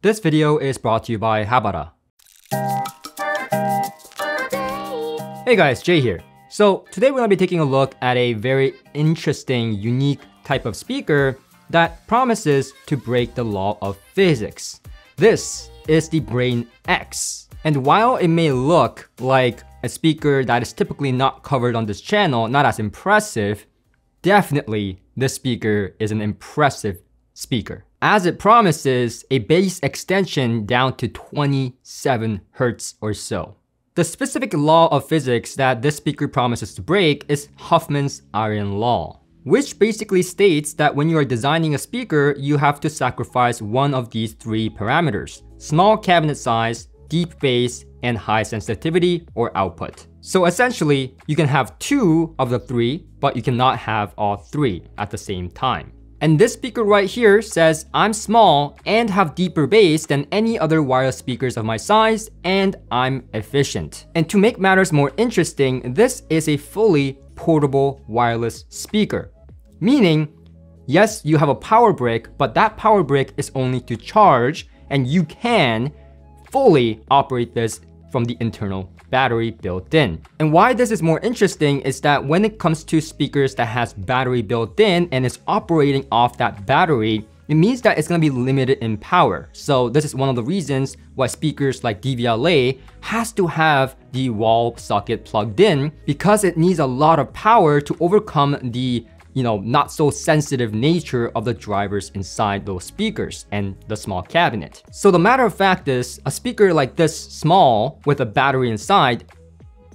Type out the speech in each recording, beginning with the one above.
This video is brought to you by Hbada. Hey guys, Jay here. So today we're gonna be taking a look at a very interesting, unique type of speaker that promises to break the law of physics. This is the Brane X. And while it may look like a speaker that is typically not covered on this channel, not as impressive, definitely this speaker is an impressive speaker, as it promises a bass extension down to 27 Hz or so. The specific law of physics that this speaker promises to break is Hoffman's Iron Law, which basically states that when you are designing a speaker, you have to sacrifice one of these three parameters: small cabinet size, deep bass, and high sensitivity or output. So essentially, you can have two of the three, but you cannot have all three at the same time. And this speaker right here says, I'm small and have deeper bass than any other wireless speakers of my size, and I'm efficient. And to make matters more interesting, this is a fully portable wireless speaker. Meaning, yes, you have a power brick, but that power brick is only to charge, and you can fully operate this from the internal battery built in. And why this is more interesting is that when it comes to speakers that has battery built in and is operating off that battery, it means that it's gonna be limited in power. So this is one of the reasons why speakers like DVLA has to have the wall socket plugged in, because it needs a lot of power to overcome the not so sensitive nature of the drivers inside those speakers and the small cabinet. So the matter of fact is, a speaker like this small with a battery inside,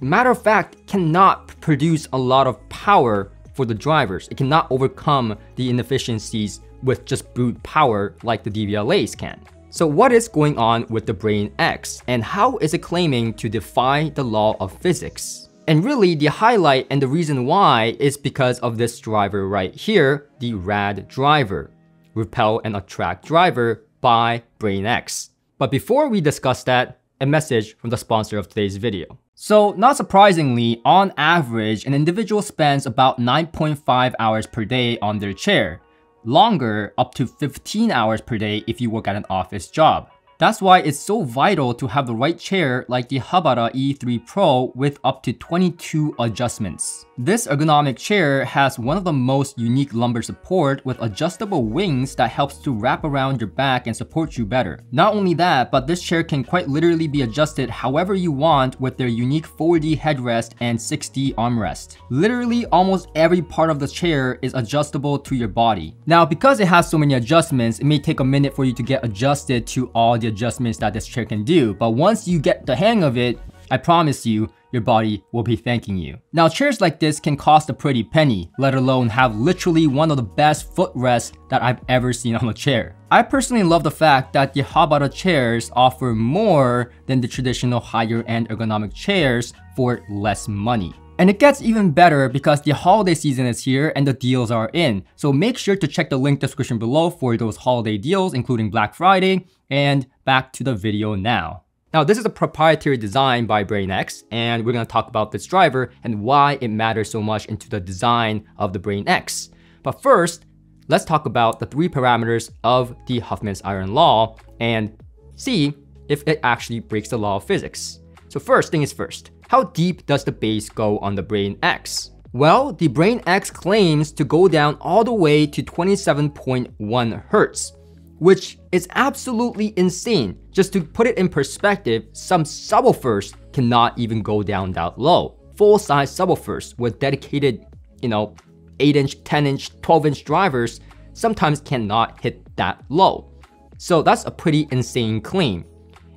matter of fact, cannot produce a lot of power for the drivers. It cannot overcome the inefficiencies with just brute power like the DVLAs can. So what is going on with the Brane X, and how is it claiming to defy the law of physics? And really, the highlight and the reason why is because of this driver right here, the RAD Driver, Repel and Attract Driver by Brane X. But before we discuss that, a message from the sponsor of today's video. So not surprisingly, on average, an individual spends about 9.5 hours per day on their chair, longer, up to 15 hours per day if you work at an office job. That's why it's so vital to have the right chair like the Hbada E3 Pro with up to 22 adjustments. This ergonomic chair has one of the most unique lumbar support with adjustable wings that helps to wrap around your back and support you better. Not only that, but this chair can quite literally be adjusted however you want with their unique 4D headrest and 6D armrest. Literally almost every part of the chair is adjustable to your body. Now, because it has so many adjustments, it may take a minute for you to get adjusted to all the adjustments that this chair can do, but once you get the hang of it, I promise you, your body will be thanking you. Now, chairs like this can cost a pretty penny, let alone have literally one of the best footrests that I've ever seen on a chair. I personally love the fact that the Hbada chairs offer more than the traditional higher-end ergonomic chairs for less money. And it gets even better because the holiday season is here and the deals are in. So make sure to check the link description below for those holiday deals, including Black Friday. And back to the video now. Now, this is a proprietary design by Brane X, and we're gonna talk about this driver and why it matters so much into the design of the Brane X. But first, let's talk about the three parameters of the Hoffman's Iron Law and see if it actually breaks the law of physics. So first thing is first, how deep does the bass go on the Brane X? Well, the Brane X claims to go down all the way to 27.1 Hz, which is absolutely insane. Just to put it in perspective, some subwoofers cannot even go down that low. Full-size subwoofers with dedicated, 8-inch, 10-inch, 12-inch drivers sometimes cannot hit that low. So that's a pretty insane claim.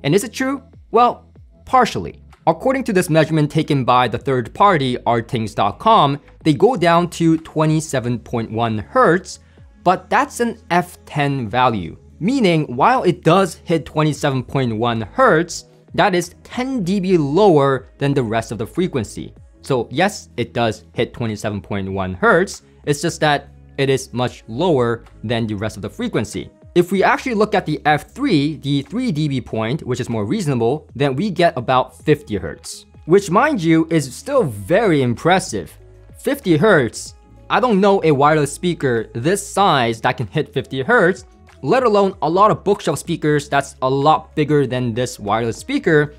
And is it true? Well, partially. According to this measurement taken by the third party, RTings.com, they go down to 27.1 Hz, but that's an F10 value. Meaning, while it does hit 27.1 Hz, that is 10 dB lower than the rest of the frequency. So yes, it does hit 27.1 Hz, it's just that it is much lower than the rest of the frequency. If we actually look at the F3, the 3 dB point, which is more reasonable, then we get about 50 Hz. Which, mind you, is still very impressive. 50 Hz, I don't know a wireless speaker this size that can hit 50 Hz, let alone a lot of bookshelf speakers that's a lot bigger than this wireless speaker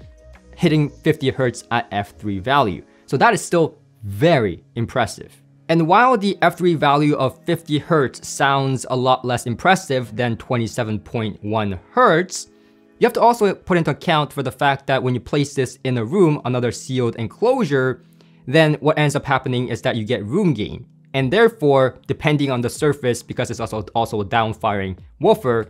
hitting 50 Hz at F3 value. So that is still very impressive. And while the F3 value of 50 Hz sounds a lot less impressive than 27.1 Hz, you have to also put into account for the fact that when you place this in a room, another sealed enclosure, then what ends up happening is that you get room gain. And therefore, depending on the surface, because it's also a downfiring woofer,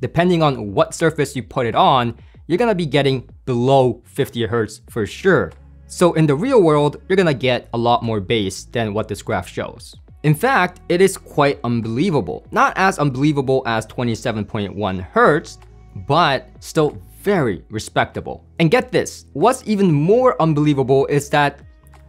depending on what surface you put it on, you're gonna be getting below 50 Hz for sure. So in the real world, you're gonna get a lot more bass than what this graph shows. In fact, it is quite unbelievable. Not as unbelievable as 27.1 Hz, but still very respectable. And get this, what's even more unbelievable is that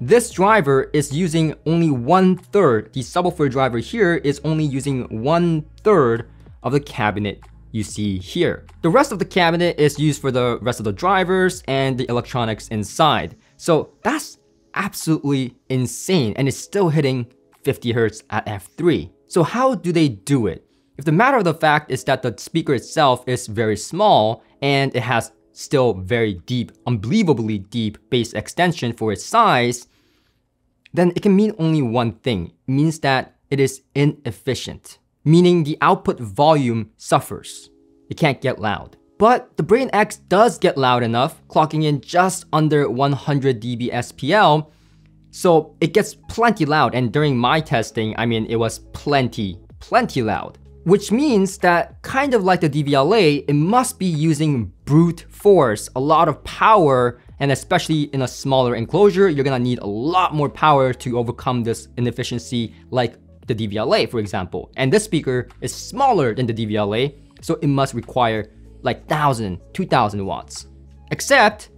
this driver is using only 1/3, the subwoofer driver here is only using 1/3 of the cabinet you see here. The rest of the cabinet is used for the rest of the drivers and the electronics inside. So that's absolutely insane, and it's still hitting 50 Hz at F3. So how do they do it? If the matter of the fact is that the speaker itself is very small and it has still very deep, unbelievably deep bass extension for its size, then it can mean only one thing. It means that it is inefficient, meaning the output volume suffers. It can't get loud. But the Brane X does get loud enough, clocking in just under 100 dB SPL, so it gets plenty loud, and during my testing, I mean, it was plenty loud. Which means that, kind of like the DVLA, it must be using brute force, a lot of power, and especially in a smaller enclosure, you're gonna need a lot more power to overcome this inefficiency, like the DVLA, for example. And this speaker is smaller than the DVLA, so it must require like 1,000, 2,000 watts. Except,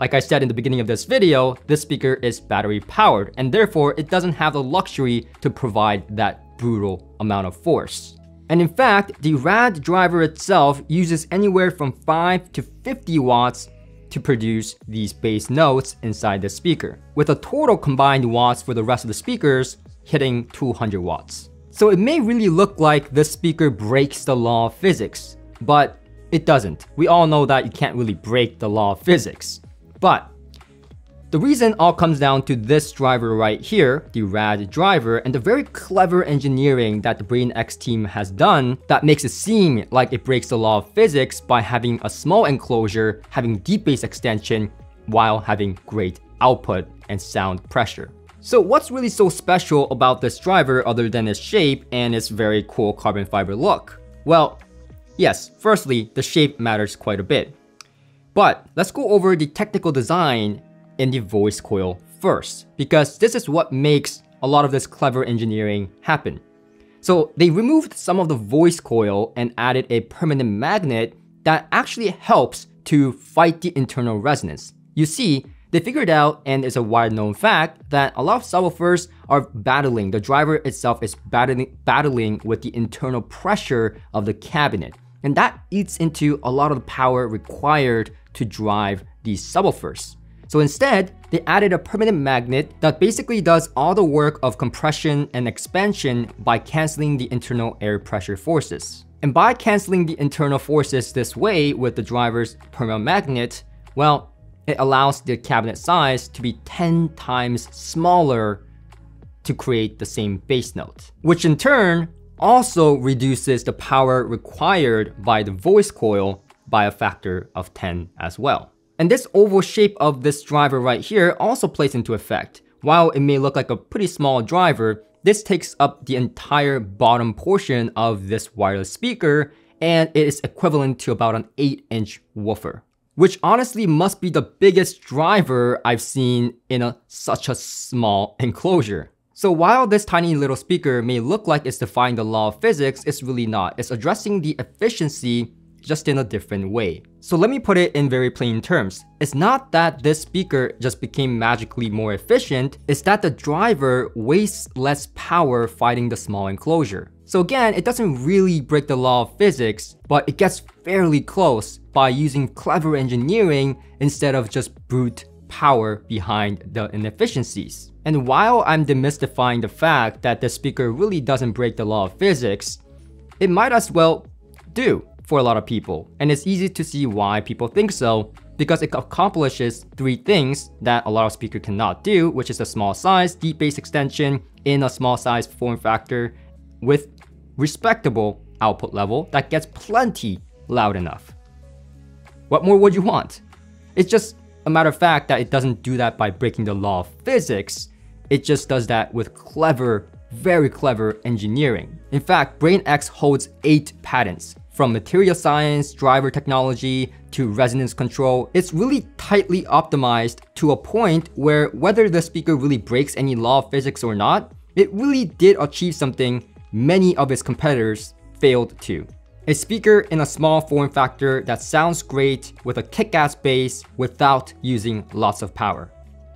like I said in the beginning of this video, this speaker is battery powered, and therefore it doesn't have the luxury to provide that brutal amount of force. And in fact, the RAD driver itself uses anywhere from 5 to 50 watts to produce these bass notes inside the speaker, with a total combined watts for the rest of the speakers hitting 200 watts. So it may really look like this speaker breaks the law of physics, but it doesn't. We all know that you can't really break the law of physics. But the reason all comes down to this driver right here, the RAD driver, and the very clever engineering that the Brane X team has done that makes it seem like it breaks the law of physics by having a small enclosure, having deep bass extension, while having great output and sound pressure. So what's really so special about this driver other than its shape and its very cool carbon fiber look? Well, yes, firstly, the shape matters quite a bit. But let's go over the technical design in the voice coil first, because this is what makes a lot of this clever engineering happen. So they removed some of the voice coil and added a permanent magnet that actually helps to fight the internal resonance. You see, they figured out, and it's a wide known fact, that a lot of subwoofers are battling, the driver itself is battling with the internal pressure of the cabinet. And that eats into a lot of the power required to drive these subwoofers. So instead, they added a permanent magnet that basically does all the work of compression and expansion by canceling the internal air pressure forces. And by canceling the internal forces this way with the driver's permanent magnet, well, it allows the cabinet size to be 10 times smaller to create the same bass note, which in turn also reduces the power required by the voice coil by a factor of 10 as well. And this oval shape of this driver right here also plays into effect. While it may look like a pretty small driver, this takes up the entire bottom portion of this wireless speaker, and it is equivalent to about an 8-inch woofer, which honestly must be the biggest driver I've seen in such a small enclosure. So while this tiny little speaker may look like it's defying the law of physics, it's really not. It's addressing the efficiency just in a different way. So let me put it in very plain terms. It's not that this speaker just became magically more efficient, it's that the driver wastes less power fighting the small enclosure. So again, it doesn't really break the law of physics, but it gets fairly close by using clever engineering instead of just brute power behind the inefficiencies. And while I'm demystifying the fact that this speaker really doesn't break the law of physics, it might as well do for a lot of people. And it's easy to see why people think so, because it accomplishes three things that a lot of speakers cannot do, which is a small size, deep bass extension in a small size form factor with respectable output level that gets plenty loud enough. What more would you want? It's just a matter of fact that it doesn't do that by breaking the law of physics. It just does that with clever, very clever engineering. In fact, Brane X holds 8 patents, from material science, driver technology, to resonance control. It's really tightly optimized to a point where whether the speaker really breaks any law of physics or not, it really did achieve something many of its competitors failed to. A speaker in a small form factor that sounds great with a kick-ass bass without using lots of power,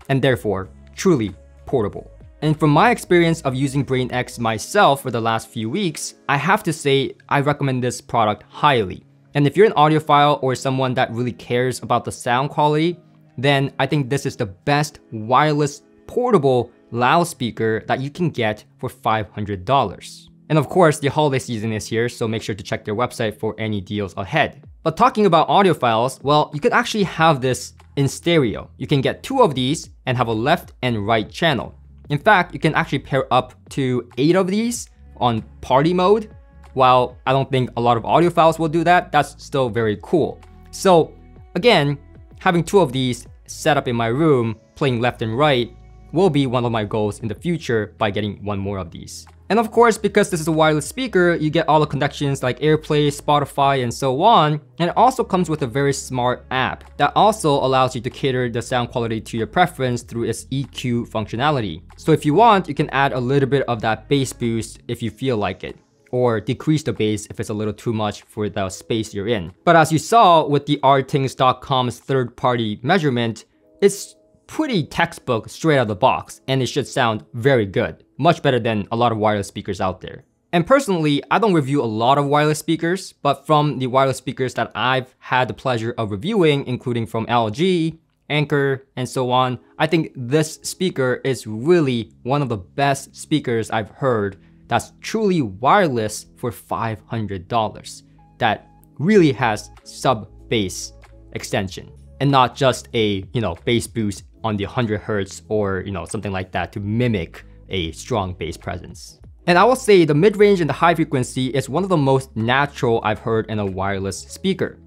and therefore truly portable. And from my experience of using Brane X myself for the last few weeks, I have to say I recommend this product highly. And if you're an audiophile or someone that really cares about the sound quality, then I think this is the best wireless portable loudspeaker that you can get for $500. And of course, the holiday season is here, so make sure to check their website for any deals ahead. But talking about audiophiles, well, you could actually have this in stereo. You can get 2 of these and have a left and right channel. In fact, you can actually pair up to 8 of these on party mode. While I don't think a lot of audiophiles will do that, that's still very cool. So again, having 2 of these set up in my room, playing left and right, will be one of my goals in the future by getting 1 more of these. And of course, because this is a wireless speaker, you get all the connections like AirPlay, Spotify, and so on. And it also comes with a very smart app that also allows you to cater the sound quality to your preference through its EQ functionality. So if you want, you can add a little bit of that bass boost if you feel like it, or decrease the bass if it's a little too much for the space you're in. But as you saw with the RTings.com's third-party measurement, it's pretty textbook straight out of the box, and it should sound very good. Much better than a lot of wireless speakers out there. And personally, I don't review a lot of wireless speakers, but from the wireless speakers that I've had the pleasure of reviewing, including from LG, Anker, and so on, I think this speaker is really one of the best speakers I've heard that's truly wireless for $500, that really has sub-bass extension, and not just a, bass boost on the 100 hertz or, something like that to mimic a strong bass presence. And I will say the mid-range and the high frequency is one of the most natural I've heard in a wireless speaker.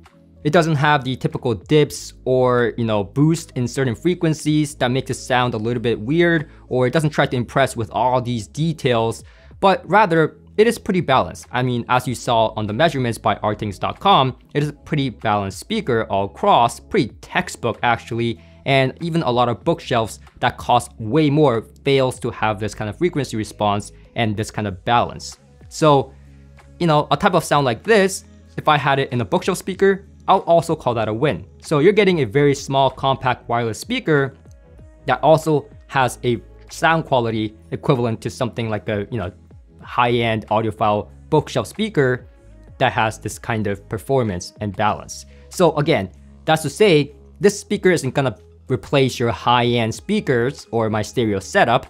It doesn't have the typical dips or, boost in certain frequencies that make it sound a little bit weird, or it doesn't try to impress with all these details, but rather it is pretty balanced. I mean, as you saw on the measurements by RTings.com, it is a pretty balanced speaker all across, pretty textbook actually, and even a lot of bookshelves that cost way more fails to have this kind of frequency response and this kind of balance. So, a type of sound like this, if I had it in a bookshelf speaker, I'll also call that a win. So you're getting a very small, compact wireless speaker that also has a sound quality equivalent to something like a, high-end audiophile bookshelf speaker that has this kind of performance and balance. So again, that's to say, this speaker isn't gonna replace your high-end speakers or my stereo setup.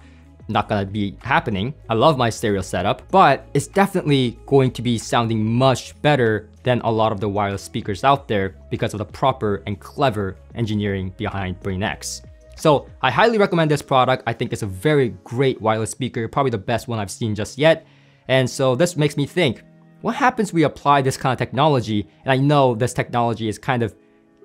Not gonna be happening. I love my stereo setup, but it's definitely going to be sounding much better than a lot of the wireless speakers out there because of the proper and clever engineering behind Brane X. So I highly recommend this product. I think it's a very great wireless speaker, probably the best one I've seen just yet. And so this makes me think, what happens if we apply this kind of technology? And I know this technology is kind of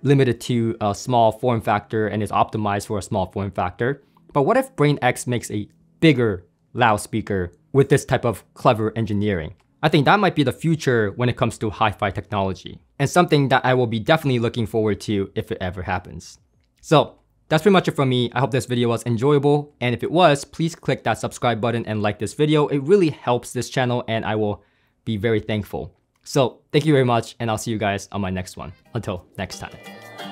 limited to a small form factor and is optimized for a small form factor. But what if Brane X makes a bigger loudspeaker with this type of clever engineering? I think that might be the future when it comes to hi-fi technology, and something that I will be definitely looking forward to if it ever happens. So that's pretty much it from me. I hope this video was enjoyable, and if it was, please click that subscribe button and like this video. It really helps this channel, and I will be very thankful. So thank you very much, and I'll see you guys on my next one. Until next time.